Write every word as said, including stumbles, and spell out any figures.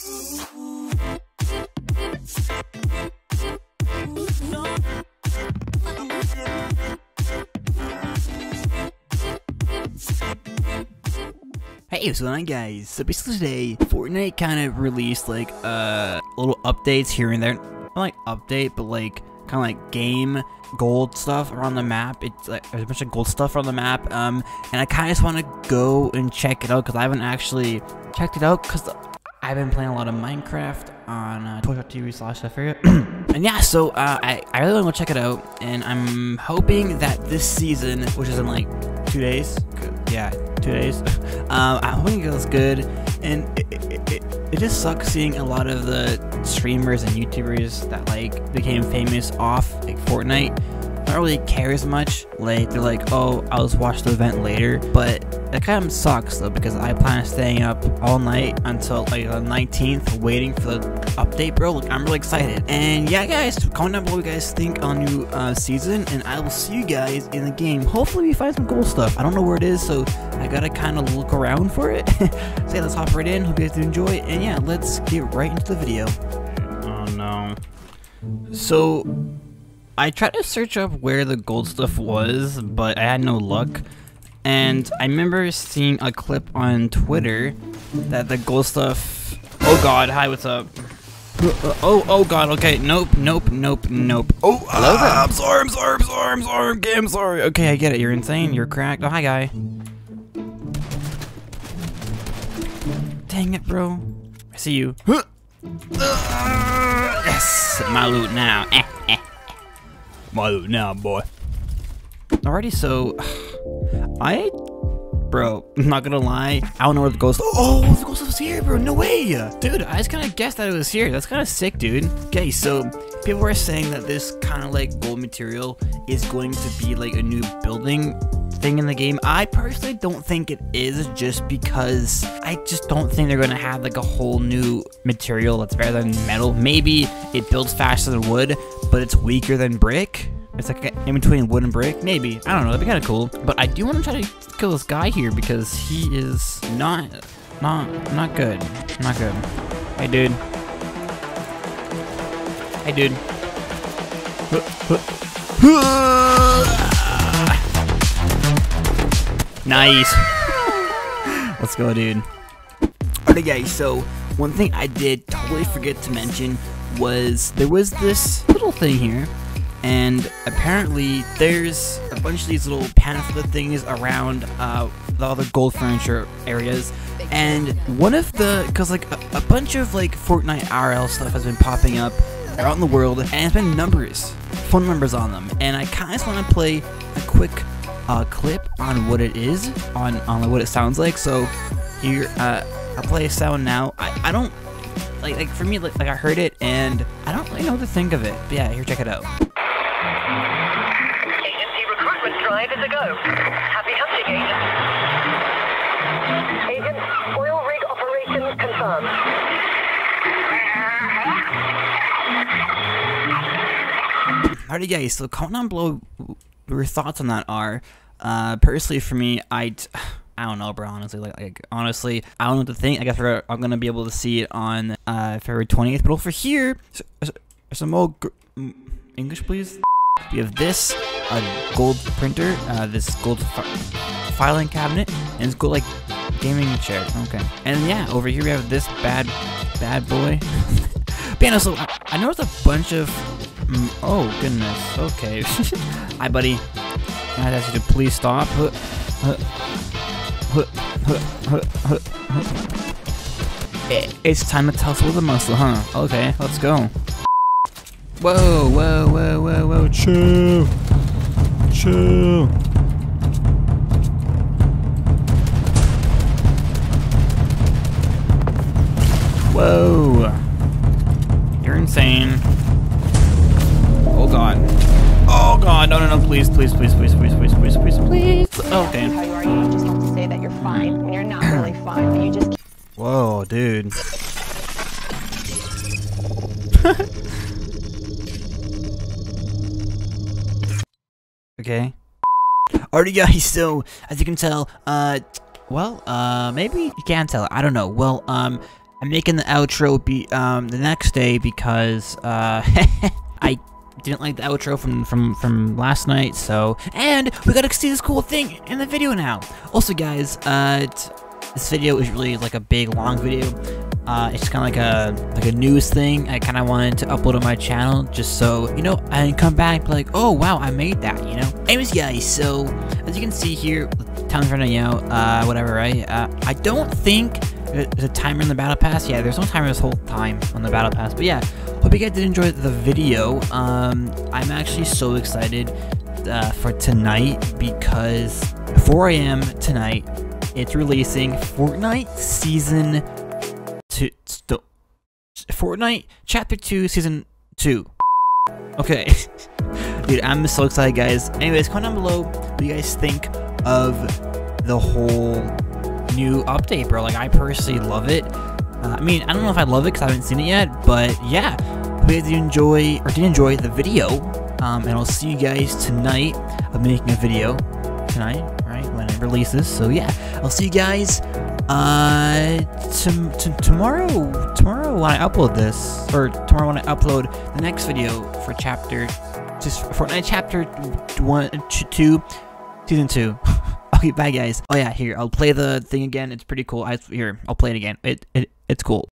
Hey, what's going on, guys? So basically today, Fortnite kind of released like uh little updates here and there. Not like update, but like kind of like game gold stuff around the map. It's like there's a bunch of gold stuff around the map. Um, and I kind of just want to go and check it out because I haven't actually checked it out because I've been playing a lot of Minecraft on uh, Twitch dot T V slash I forget. And yeah, so uh, I I really want to check it out, and I'm hoping that this season, which is in like two days, yeah. Days. Um, I hope it goes good, and it, it, it, it just sucks seeing a lot of the streamers and YouTubers that like became famous off like Fortnite not really care as much. Like they're like, oh, I'll just watch the event later, but it kind of sucks though because I plan on staying up all night until like the nineteenth waiting for the update, bro. Like, I'm really excited, and yeah, guys, comment down below what you guys think on new uh, season, and I will see you guys in the game. Hopefully we find some cool stuff. I don't know where it is, so I gotta kind of look around for it. So yeah, let's hop right in. Hope you guys did enjoy, and yeah, let's get right into the video. Oh no. So I tried to search up where the gold stuff was, but I had no luck. And I remember seeing a clip on Twitter that the gold stuff... Oh god, hi, what's up? Oh, oh god, okay, nope, nope, nope, nope. Oh, ah, I'm sorry, I'm sorry, I'm sorry, I'm sorry, I'm sorry, I'm sorry. Okay, I get it, you're insane, you're cracked. Oh, hi, guy. Dang it, bro. I see you. Yes, my loot now. My loot now, boy. Alrighty, so I, bro, I'm not gonna lie, I don't know where the ghost. Oh, the ghost was here, bro. No way, dude. I just kind of guessed that it was here. That's kind of sick, dude. Okay, so people are saying that this kind of like gold material is going to be like a new building thing in the game. I personally don't think it is, just because I just don't think they're gonna have like a whole new material that's better than metal. Maybe it builds faster than wood, but it's weaker than brick. It's like in between wood and brick, maybe. I don't know, that'd be kind of cool. But I do want to try to kill this guy here because he is not, not, not good. Not good. Hey, dude. Hey, dude. Nice. Let's go, dude. Alright, guys. So one thing I did totally forget to mention was there was this little thing here. And apparently there's a bunch of these little pamphlet things around uh, all the gold furniture areas, and one of the, because like a, a bunch of like Fortnite R L stuff has been popping up around the world, and it's been numbers, phone numbers on them, and I kind of just want to play a quick uh, clip on what it is, on, on what it sounds like. So here, uh, I'll play a sound now. I, I don't, like, like for me, like, like I heard it, and I don't really know what to think of it, but yeah, here, check it out. Drive is a go. Happy hunting, agent. Agent, oil rig operation confirmed. Alrighty, guys. So comment down below what your thoughts on that are. Uh, personally, for me, I I don't know, bro. Honestly, like, like honestly, I don't know what to think. I guess we're, I'm gonna be able to see it on uh, February twentieth. But over here, some old English, please. You have this. A gold printer, uh, this gold fi filing cabinet, and this gold like gaming chair. Okay, and yeah, over here we have this bad, bad boy. Piano. So I, I noticed a bunch of. Mm, oh goodness. Okay. Hi, buddy. I'd ask you to please stop. It's time to tussle the muscle, huh? Okay, let's go. Whoa, whoa, whoa, whoa, whoa, chill. Chill. Whoa. You're insane. Oh god. Oh god, no, no, no, please, please, please, please, please, please, please, please, please. Oh, damn. How you are, you just have to say that you're fine, and you're not really fine, but you just keep. Whoa, dude. Okay. Alrighty, guys, so as you can tell, uh, well, uh, maybe you can tell, I don't know. Well, um, I'm making the outro be um the next day because uh I didn't like the outro from from from last night. So, and we gotta see this cool thing in the video now. Also, guys, uh this video is really like a big long video. Uh, it's kind of like a like a news thing. I kind of wanted to upload on my channel just so, you know, I can come back and be like, oh wow, I made that, you know. Anyways, guys, so as you can see here, time's running out. Uh, whatever, right? Uh, I don't think there's a timer in the battle pass. Yeah, there's no timer this whole time on the battle pass. But yeah, hope you guys did enjoy the video. Um, I'm actually so excited uh, for tonight because four A M tonight it's releasing Fortnite season. To, to, Fortnite Chapter two Season two. Okay. Dude, I'm so excited, guys. Anyways, comment down below what you guys think of the whole new update, bro. Like, I personally love it. Uh, I mean, I don't know if I love it because I haven't seen it yet, but yeah. Hope you guys did enjoy, or did enjoy the video, um, and I'll see you guys tonight. I'm making a video tonight, right, when it releases. So yeah, I'll see you guys Uh, t t tomorrow, tomorrow when I upload this, or tomorrow when I upload the next video for chapter, just Fortnite chapter one, two, season two. Okay, bye guys. Oh yeah, here I'll play the thing again. It's pretty cool. I here I'll play it again. It it it's cool.